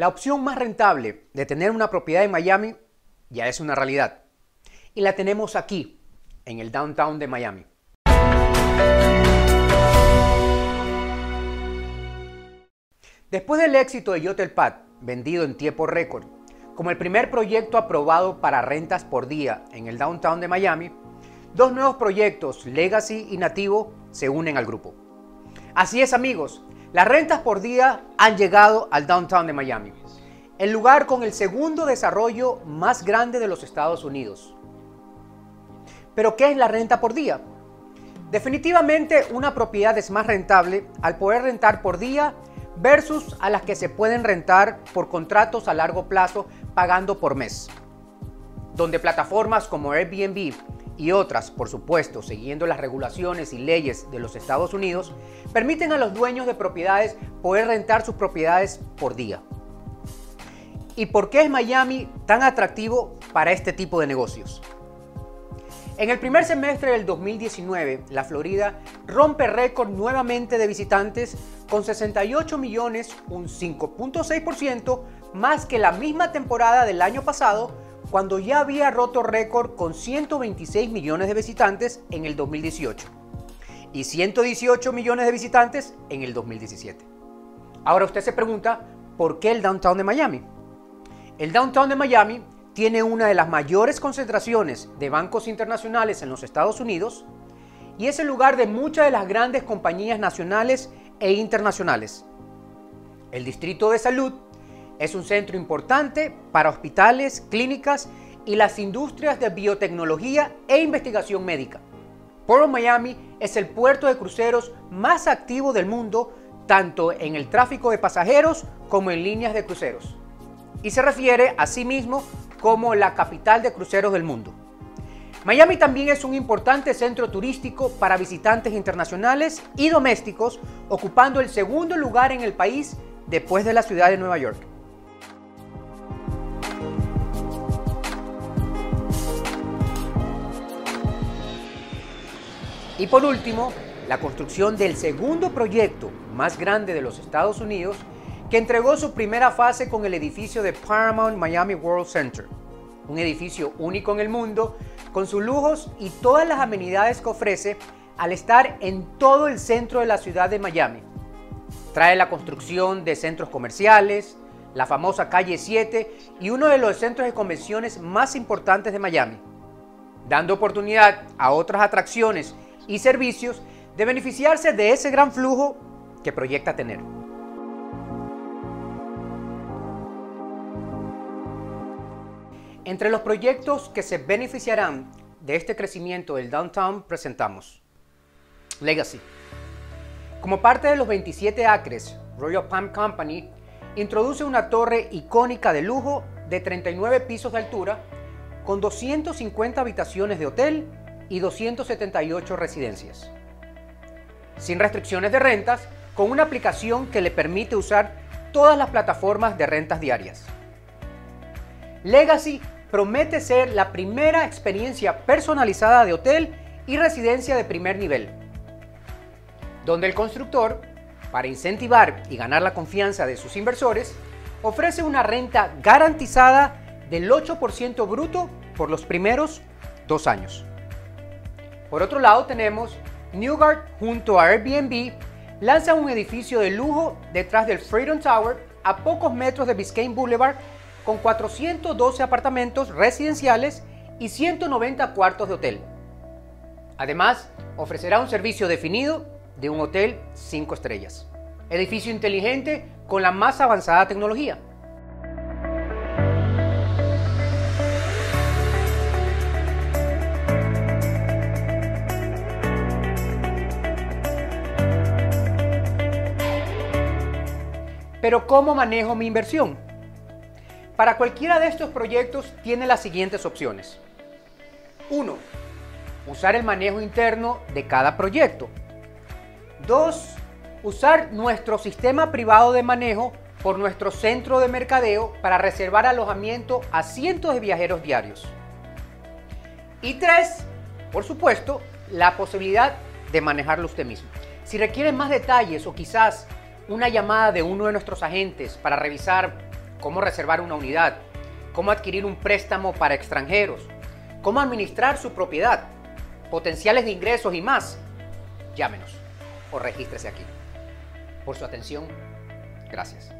La opción más rentable de tener una propiedad en Miami ya es una realidad y la tenemos aquí, en el downtown de Miami. Después del éxito de YotelPad, vendido en tiempo récord, como el primer proyecto aprobado para rentas por día en el downtown de Miami, dos nuevos proyectos, Legacy y Natiivo, se unen al grupo. Así es, amigos, las rentas por día han llegado al downtown de Miami, el lugar con el segundo desarrollo más grande de los Estados Unidos. ¿Pero qué es la renta por día? Definitivamente una propiedad es más rentable al poder rentar por día versus a las que se pueden rentar por contratos a largo plazo pagando por mes, donde plataformas como Airbnb y otras, por supuesto, siguiendo las regulaciones y leyes de los Estados Unidos, permiten a los dueños de propiedades poder rentar sus propiedades por día. ¿Y por qué es Miami tan atractivo para este tipo de negocios? En el primer semestre del 2019, la Florida rompe récord nuevamente de visitantes con 68 millones, un 5.6% más que la misma temporada del año pasado, cuando ya había roto récord con 126 millones de visitantes en el 2018 y 118 millones de visitantes en el 2017. Ahora usted se pregunta, ¿por qué el downtown de Miami? El downtown de Miami tiene una de las mayores concentraciones de bancos internacionales en los Estados Unidos y es el lugar de muchas de las grandes compañías nacionales e internacionales. El Distrito de Salud es un centro importante para hospitales, clínicas y las industrias de biotecnología e investigación médica. Port of Miami es el puerto de cruceros más activo del mundo, tanto en el tráfico de pasajeros como en líneas de cruceros. Y se refiere a sí mismo como la capital de cruceros del mundo. Miami también es un importante centro turístico para visitantes internacionales y domésticos, ocupando el segundo lugar en el país después de la ciudad de Nueva York. Y por último, la construcción del segundo proyecto más grande de los Estados Unidos, que entregó su primera fase con el edificio de Paramount Miami World Center, un edificio único en el mundo, con sus lujos y todas las amenidades que ofrece al estar en todo el centro de la ciudad de Miami. Trae la construcción de centros comerciales, la famosa calle 7 y uno de los centros de convenciones más importantes de Miami, dando oportunidad a otras atracciones y servicios de beneficiarse de ese gran flujo que proyecta tener. Entre los proyectos que se beneficiarán de este crecimiento del downtown presentamos Legacy. Como parte de los 27 acres, Royal Palm Company introduce una torre icónica de lujo de 39 pisos de altura con 250 habitaciones de hotel y 278 residencias, sin restricciones de rentas, con una aplicación que le permite usar todas las plataformas de rentas diarias. Legacy promete ser la primera experiencia personalizada de hotel y residencia de primer nivel, donde el constructor, para incentivar y ganar la confianza de sus inversores, ofrece una renta garantizada del 8% bruto por los primeros 2 años. Por otro lado, tenemos Newgard junto a Airbnb lanza un edificio de lujo detrás del Freedom Tower a pocos metros de Biscayne Boulevard con 412 apartamentos residenciales y 190 cuartos de hotel. Además, ofrecerá un servicio definido de un hotel 5 estrellas. Edificio inteligente con la más avanzada tecnología. Pero ¿cómo manejo mi inversión? Para cualquiera de estos proyectos tiene las siguientes opciones. 1. Usar el manejo interno de cada proyecto. 2. Usar nuestro sistema privado de manejo por nuestro centro de mercadeo para reservar alojamiento a cientos de viajeros diarios. Y 3. Por supuesto, la posibilidad de manejarlo usted mismo. Si requieren más detalles o quizás una llamada de uno de nuestros agentes para revisar cómo reservar una unidad, cómo adquirir un préstamo para extranjeros, cómo administrar su propiedad, potenciales de ingresos y más. Llámenos o regístrese aquí. Por su atención, gracias.